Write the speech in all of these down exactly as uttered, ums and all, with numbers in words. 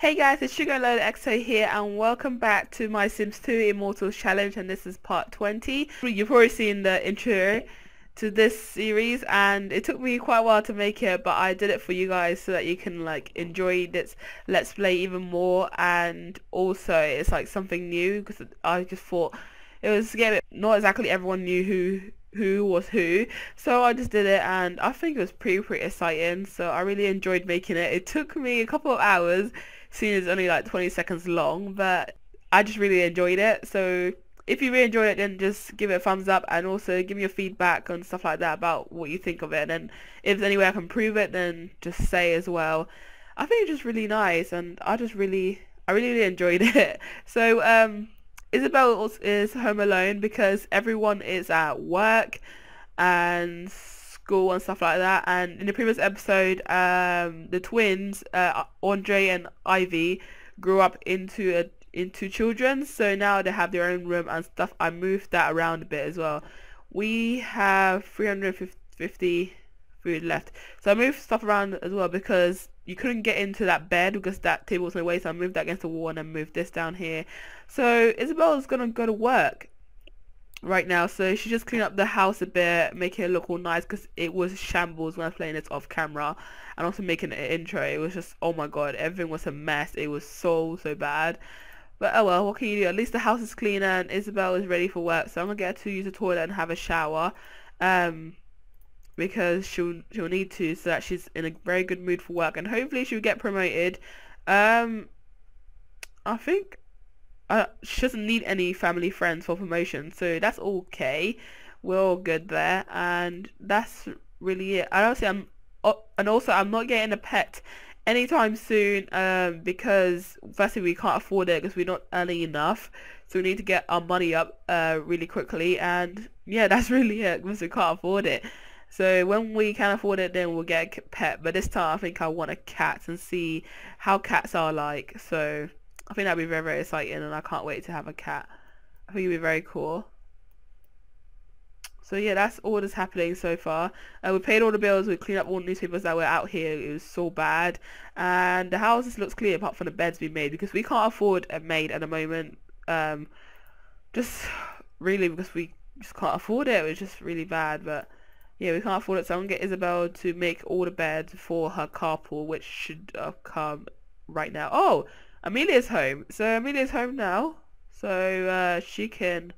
Hey guys, it's SheGamerReloadedxo here and welcome back to my Sims two Immortals Challenge, and this is part twenty. You've probably seen the intro to this series and it took me quite a while to make it, but I did it for you guys so that you can like enjoy this Let's Play even more, and also it's like something new because I just thought it was a game not exactly everyone knew who who was who, so I just did it and I think it was pretty pretty exciting, so I really enjoyed making it. It took me a couple of hours, seeing it's only like twenty seconds long, but I just really enjoyed it. So if you really enjoyed it, then just give it a thumbs up and also give me your feedback and stuff like that about what you think of it, and if there's any way I can improve it, then just say as well. I think it's just really nice and I just really I really, really enjoyed it. So um Isabel is home alone because everyone is at work and school and stuff like that, and in the previous episode um, the twins uh, Andre and Ivy grew up into a, into children, so now they have their own room and stuff. I moved that around a bit as well. We have three hundred fifty food left, so I moved stuff around as well because you couldn't get into that bed because that table was in the way, so I moved that against the wall and then moved this down here. So Isabel's gonna go to work right now, so she just cleaned up the house a bit, making it look all nice because it was shambles when I was playing this off camera, and also making an intro. It was just, oh my god, everything was a mess. It was so so bad, but oh well, what can you do? At least the house is cleaner and Isabel is ready for work, so I'm gonna get her to use the toilet and have a shower um because she'll she'll need to, so that she's in a very good mood for work and hopefully she'll get promoted. um I think uh, she doesn't need any family friends for promotion, so that's okay, we're all good there, and that's really it. I honestly, I'm uh, and also I'm not getting a pet anytime soon um because firstly we can't afford it because we're not earning enough, so we need to get our money up uh really quickly, and yeah, that's really it because we can't afford it. So when we can afford it, then we'll get a pet, but this time I think I want a cat and see how cats are like, so I think that'd be very very exciting and I can't wait to have a cat. I think it'd be very cool. So yeah, that's all that's happening so far. Uh, we paid all the bills, we cleaned up all the newspapers that were out here, it was so bad, and the house just looks clean apart from the beds we made because we can't afford a maid at the moment, um, just really because we just can't afford it. It was just really bad, but yeah, we can't afford it, so I'm going to get Isabel to make all the beds for her carpool, which should uh, come right now. Oh, Amelia's home. So Amelia's home now, so uh, she can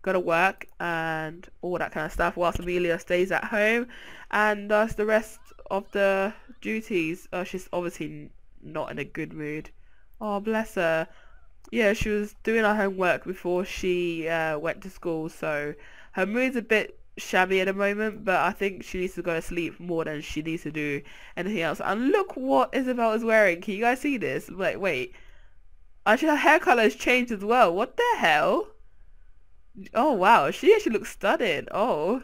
go to work and all that kind of stuff whilst Amelia stays at home and does the rest of the duties. Uh, she's obviously not in a good mood. Oh, bless her. Yeah, she was doing her homework before she uh, went to school, so her mood's a bit shabby at the moment, but I think she needs to go to sleep more than she needs to do anything else. And look what Isabel is wearing, can you guys see this? Like, wait, actually her hair color has changed as well, what the hell? Oh wow, she actually looks stunning. Oh,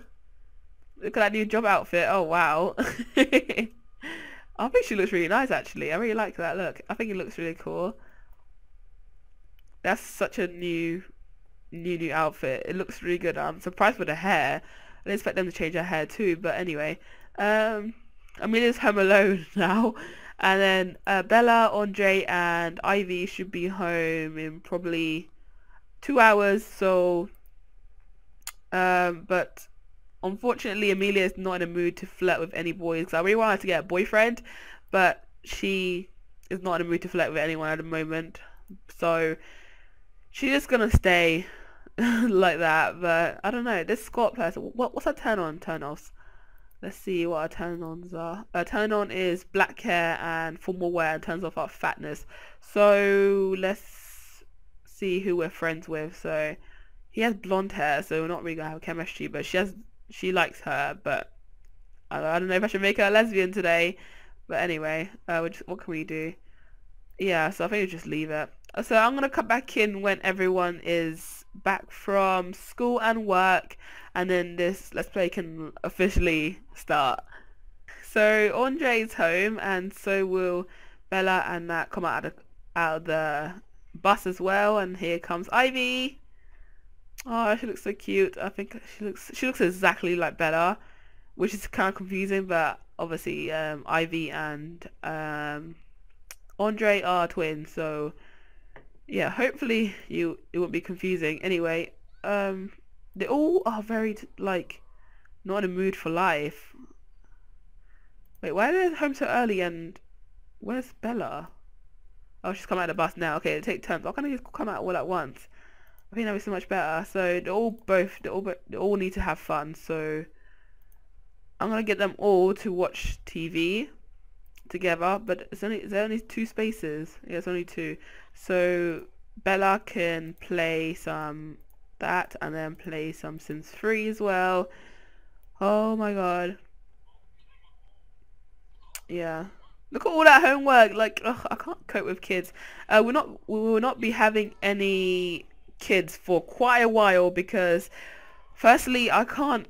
look at that new job outfit. Oh wow. I think she looks really nice actually, I really like that look. I think it looks really cool. That's such a new new new outfit, it looks really good. I'm surprised with the hair, I didn't expect them to change her hair too, but anyway, um Amelia's home alone now, and then uh, Bella, Andre and Ivy should be home in probably two hours, so um but unfortunately Amelia is not in a mood to flirt with any boys because I really wanted to get a boyfriend, but she is not in a mood to flirt with anyone at the moment, so she's just gonna stay like that. But I don't know, this Scott person, what, what's her turn on turn offs? Let's see what our turn ons are. Her turn on is black hair and formal wear, and turns off our fatness, so let's see who we're friends with. So he has blonde hair, so we're not really gonna have chemistry, but she has she likes her, but I, I don't know if I should make her a lesbian today, but anyway, uh we're just, what can we do? Yeah, so I think we just leave it. So I'm going to come back in when everyone is back from school and work, and then this Let's Play can officially start. So Andre's home, and so will Bella and Matt come out of, the, out of the bus as well, and here comes Ivy. Oh, she looks so cute. I think she looks she looks exactly like Bella, which is kind of confusing, but obviously um, Ivy and um, Andre are twins, so yeah, hopefully you it won't be confusing. Anyway, um they all are very like not in a mood for life. Wait, why are they home so early, and where's Bella? Oh, she's come out of the bus now. Okay, they take turns. Why can't they just come out all at once? I think that would be so much better. So they all both they all they all need to have fun, so I'm gonna get them all to watch T V together, but it's only there's only two spaces. Yeah, it's only two. So Bella can play some that and then play some Sims three as well. Oh my god. Yeah. Look at all that homework. Like, ugh, I can't cope with kids. Uh, we're not we will not be having any kids for quite a while, because firstly I can't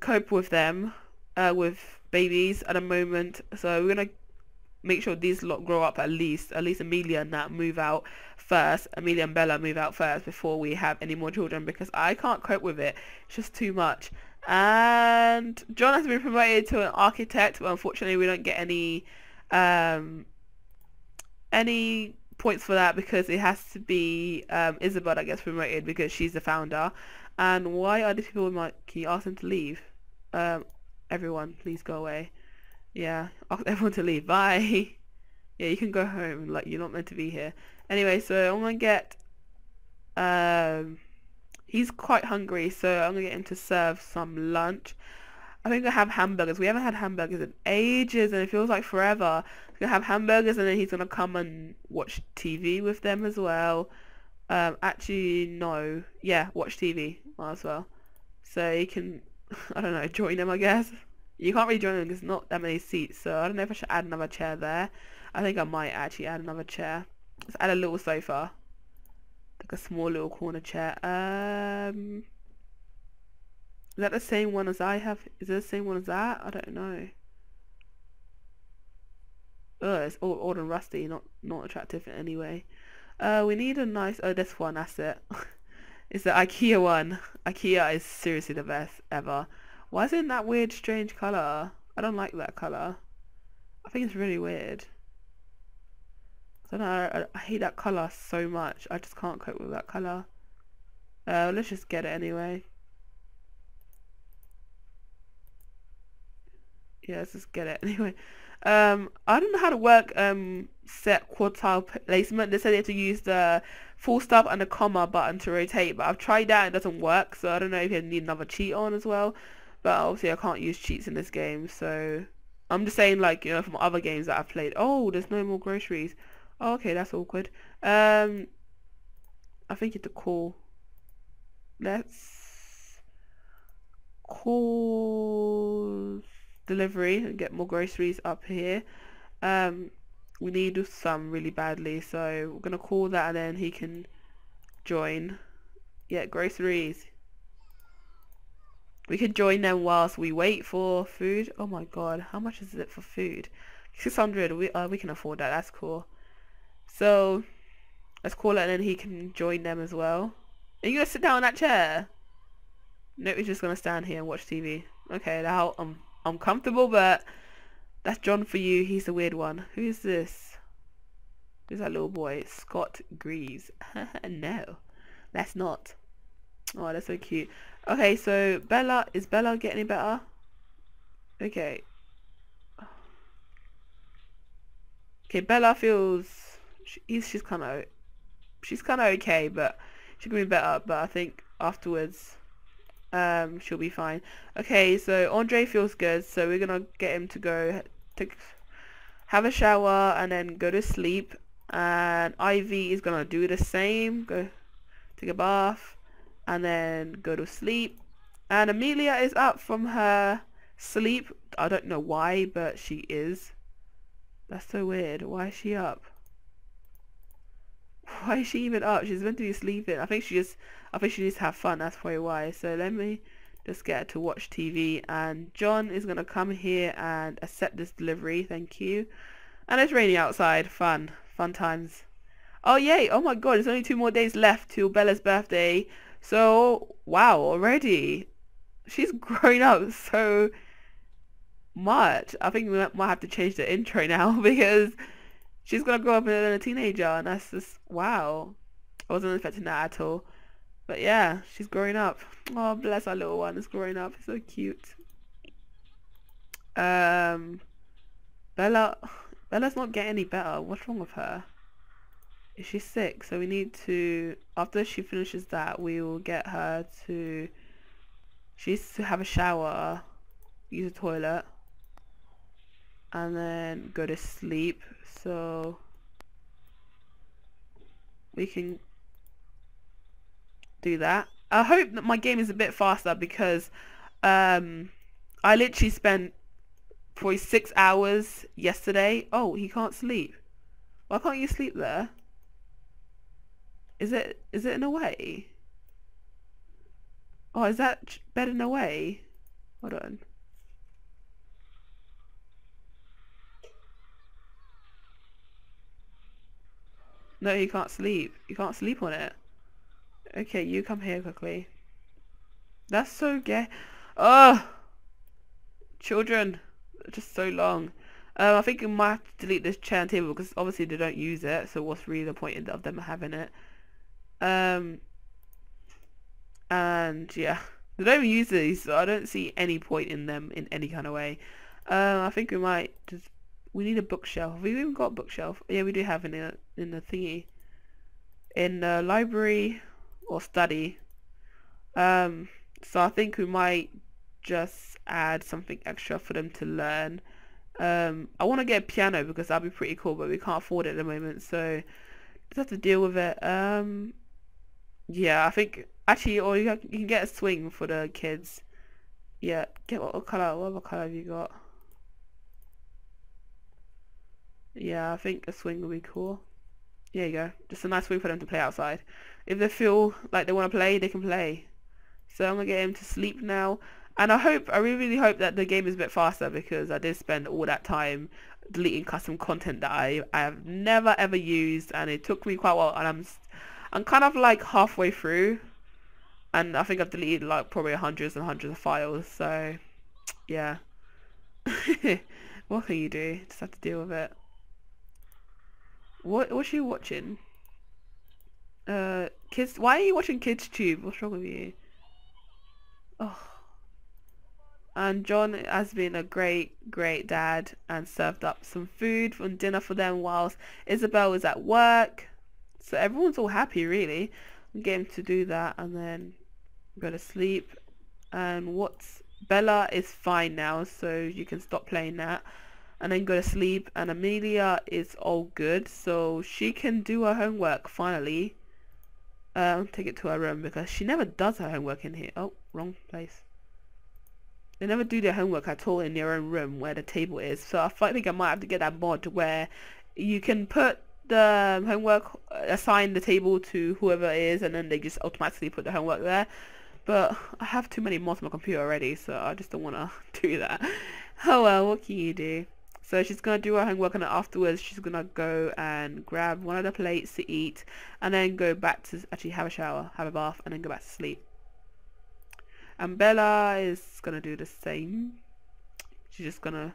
cope with them, uh, with babies at the moment. So we're gonna make sure these lot grow up, at least at least Amelia and that move out first. Amelia and Bella move out first before we have any more children, because I can't cope with it. It's just too much. And John has been promoted to an architect, but unfortunately we don't get any um any points for that, because it has to be um Isabel that gets promoted, because she's the founder. And why are these people in my, can you ask them to leave? Um everyone, please go away. Yeah, ask everyone to leave. Bye. Yeah, you can go home, like, you're not meant to be here. Anyway, so I'm gonna get um he's quite hungry, so I'm gonna get him to serve some lunch. I think I have hamburgers. We haven't had hamburgers in ages, and it feels like forever. He's gonna have hamburgers, and then he's gonna come and watch T V with them as well. Um, actually, no. Yeah, watch T V as well. So you can, I don't know, join them, I guess. You can't really join them because there's not that many seats. So I don't know if I should add another chair there. I think I might actually add another chair. Let's add a little sofa, like a small little corner chair. Um. Is that the same one as I have? Is it the same one as that? I don't know. Ugh, it's all old and rusty, not not attractive in any way. Uh, we need a nice, oh, this one, that's it. It's the IKEA one. IKEA is seriously the best ever. Why is it in that weird, strange colour? I don't like that colour. I think it's really weird. I don't know, I, I hate that colour so much. I just can't cope with that colour. Uh, let's just get it anyway. Yeah, let's just get it anyway. um I don't know how to work um set quartile placement. They said they have to use the full stop and the comma button to rotate, but I've tried that and it doesn't work, so I don't know if you need another cheat on as well. But obviously I can't use cheats in this game, so I'm just saying, like, you know, from other games that I've played. Oh, there's no more groceries. Oh, okay, that's awkward. um I think you have to call let's call delivery and get more groceries up here. Um we need some really badly, so we're gonna call that, and then he can join. Yeah, groceries, we could join them whilst we wait for food. Oh my god, how much is it for food? Six hundred. We uh, we can afford that, that's cool. So let's call it, and then he can join them as well. Are you gonna sit down on that chair? No, he's just gonna stand here and watch T V. Okay, now um uncomfortable, but that's John for you. He's the weird one. Who is this? Who's that little boy? Scott Greaves. No, that's not. Oh, that's so cute. Okay, so Bella, is Bella getting any better? Okay. Okay, Bella feels she's she's kind of she's kind of okay, but she can be better. But I think afterwards, Um, she'll be fine. Okay, so Andre feels good, so we're gonna get him to go to have a shower and then go to sleep. And Ivy is gonna do the same, go take a bath and then go to sleep. And Amelia is up from her sleep. I don't know why, but she is. That's so weird. Why is she up? Why is she even up? She's meant to be sleeping. I think she just I think she needs to have fun, that's probably why. So let me just get her to watch T V, and John is gonna come here and accept this delivery, thank you. And it's raining outside. Fun. Fun times. Oh yay, oh my god, there's only two more days left till Bella's birthday. So wow, already. She's grown up so much. I think we might have to change the intro now, because she's gonna grow up as a teenager, and that's just, wow, I wasn't expecting that at all. But yeah, she's growing up. Oh, bless our little one, it's growing up, it's so cute. Um, Bella, Bella's not getting any better. What's wrong with her? Is she sick? So we need to, after she finishes that, we will get her to, she needs to have a shower, use a toilet, and then go to sleep, so we can do that. I hope that my game is a bit faster, because um, I literally spent probably six hours yesterday. Oh, he can't sleep. Why can't you sleep there? Is it, is it in a way? Oh, is that bed in a way? Hold on. No, you can't sleep. You can't sleep on it. Okay, you come here quickly. That's so gay. Oh! Children. Just so long. Um, I think we might have to delete this chair and table, because obviously they don't use it, so what's really the point of them having it? Um, and yeah. They don't even use these, so I don't see any point in them in any kind of way. Um, I think we might just... We need a bookshelf. Have we even got a bookshelf? Yeah, we do have in the, in the thingy. In the library or study. Um, so I think we might just add something extra for them to learn. Um, I want to get a piano because that'd be pretty cool, but we can't afford it at the moment. So just have to deal with it. Um, yeah, I think... Actually, or you, have, you can get a swing for the kids. Yeah, get what colour, what other colour have you got? Yeah, I think a swing would be cool. There you go. Just a nice way for them to play outside. If they feel like they want to play, they can play. So I'm going to get him to sleep now. And I hope, I really, really hope that the game is a bit faster, because I did spend all that time deleting custom content that I, I have never ever used, and it took me quite a while, and I'm, I'm kind of like halfway through, and I think I've deleted like probably hundreds and hundreds of files, so yeah. What can you do? Just have to deal with it. What what's she watching? Uh kids, why are you watching Kids Tube? What's wrong with you? Oh. And John has been a great, great dad and served up some food and dinner for them whilst Isabel was at work. So everyone's all happy, really. I'm getting to do that and then go to sleep. And what's Bella is fine now, so you can stop playing that. And then go to sleep, and Amelia is all good, so she can do her homework finally. Um, take it to her room, because she never does her homework in here. Oh, wrong place. They never do their homework at all in their own room where the table is, so I think I might have to get that mod where you can put the homework, assign the table to whoever it is, and then they just automatically put the homework there. But I have too many mods on my computer already, so I just don't want to do that. Oh well, what can you do? So she's going to do her homework, and afterwards she's going to go and grab one of the plates to eat, and then go back to actually have a shower, have a bath, and then go back to sleep. And Bella is going to do the same. She's just going to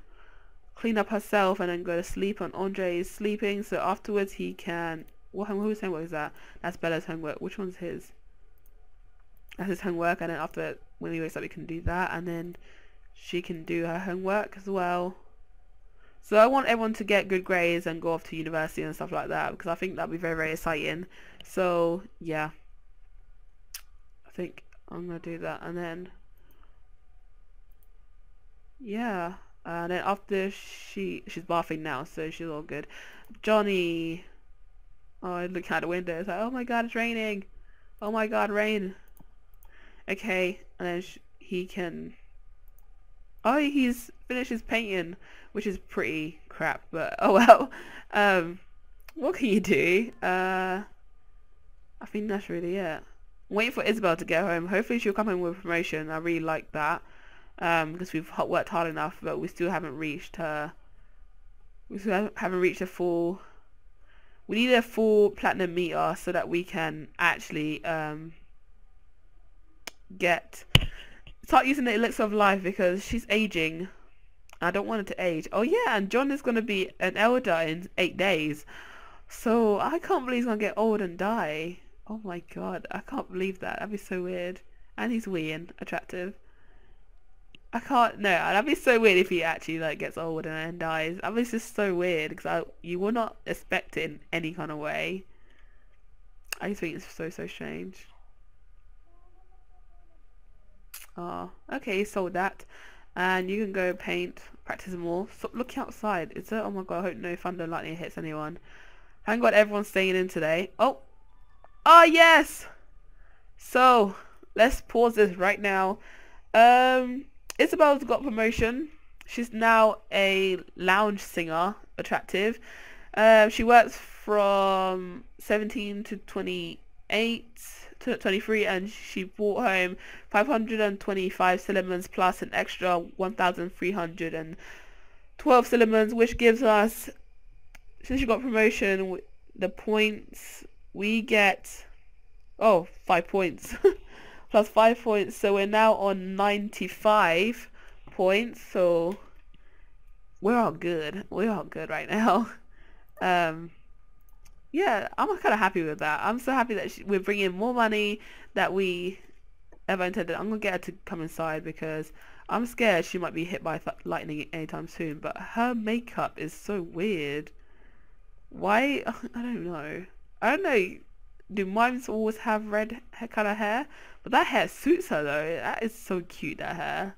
clean up herself and then go to sleep, and Andre is sleeping, so afterwards he can... What, whose homework is that? That's Bella's homework. Which one's his? That's his homework, and then after, when he wakes up, he can do that, and then she can do her homework as well. So I want everyone to get good grades and go off to university and stuff like that, because I think that would be very, very exciting. So, yeah. I think I'm going to do that. And then, yeah. And then after she, she's bathing now, so she's all good. Johnny. Oh, I look out the window. It's like, oh my god, it's raining. Oh my god, rain. Okay. And then she, he can... Oh, he's finished his painting, which is pretty crap, but oh well. Um, what can you do? Uh, I think that's really it. I'm waiting for Isabel to get home. Hopefully she'll come home with a promotion. I really like that, um, because we've worked hard enough, but we still haven't reached her. We still haven't reached a full... We need a full platinum meter so that we can actually um, get... start using the elixir of life, because she's aging I don't want it to age. Oh yeah, and John is going to be an elder in eight days. So I can't believe he's going to get old and die. Oh my god, I can't believe that. That'd be so weird. And he's wee and attractive. I can't, no, that'd be so weird if he actually like gets old and then dies. I mean, it's just so weird because you will not expect it in any kind of way. I just think it's so, so strange. Oh, okay, sold that. And you can go paint, practice more. Stop looking outside. Is there? Oh my god, I hope no thunder and lightning hits anyone. Thank god everyone's staying in today. Oh! Oh yes! So, let's pause this right now. Um, Isabel's got promotion. She's now a lounge singer. Attractive. Um, she works from seventeen to twenty-eight to twenty-three, and she brought home five hundred twenty-five cinnamons plus an extra one thousand three hundred twelve cinnamons, which gives us, since she got promotion, the points we get, oh, five points plus five points, so we're now on ninety-five points, so we're all good, we're all good right now. Um, yeah, I'm kind of happy with that. I'm so happy that she, we're bringing more money that we ever intended. I'm going to get her to come inside because I'm scared she might be hit by lightning anytime soon. But her makeup is so weird. Why? I don't know. I don't know. Do mimes always have red colour hair? But that hair suits her though. That is so cute, that hair.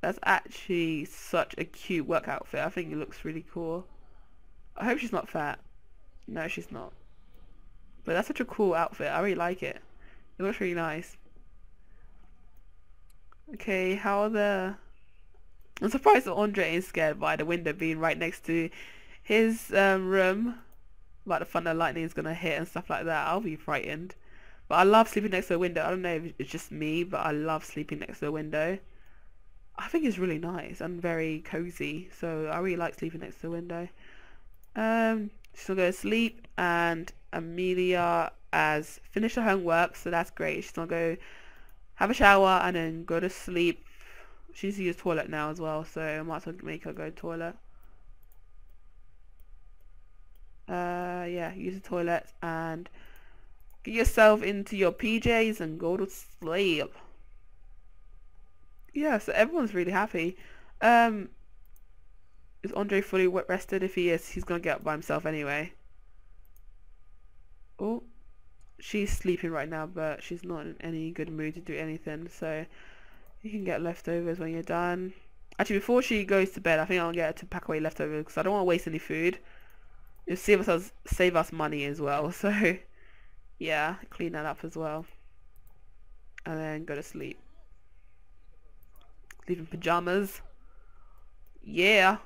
That's actually such a cute work outfit. I think it looks really cool. I hope she's not fat. No, she's not. But that's such a cool outfit. I really like it. It looks really nice. Okay, how are the... I'm surprised that Andre is scared by the window being right next to his um, room. Like the thunder lightning is going to hit and stuff like that. I'll be frightened. But I love sleeping next to a window. I don't know if it's just me, but I love sleeping next to a window. I think it's really nice and very cozy, so I really like sleeping next to the window. Um, she'll go to sleep, and Amelia has finished her homework, so that's great. She's gonna go have a shower and then go to sleep. She's to use toilet now as well, so I might as well make her go to the toilet. Uh, yeah, use the toilet and get yourself into your P Js and go to sleep. Yeah, so everyone's really happy. Um, is Andre fully rested? If he is, he's going to get up by himself anyway. Oh, she's sleeping right now, but she's not in any good mood to do anything. So you can get leftovers when you're done. Actually, before she goes to bed, I think I'll get her to pack away leftovers because I don't want to waste any food. It'll save us, save us money as well. So yeah, clean that up as well. And then go to sleep. Sleep in pajamas. Yeah.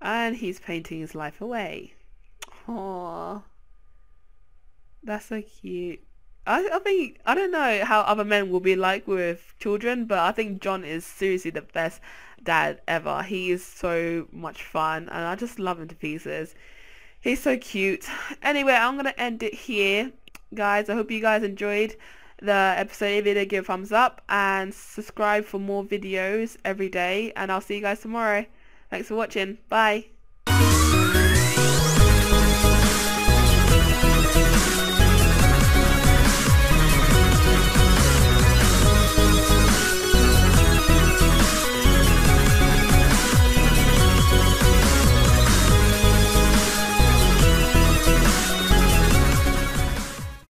And he's painting his life away. Aww. That's so cute. I, I think, I don't know how other men will be like with children, but I think John is seriously the best dad ever. He is so much fun and I just love him to pieces. He's so cute. Anyway, I'm going to end it here. Guys, I hope you guys enjoyed the episode. If you did, give a thumbs up and subscribe for more videos every day, and I'll see you guys tomorrow. Thanks for watching. Bye.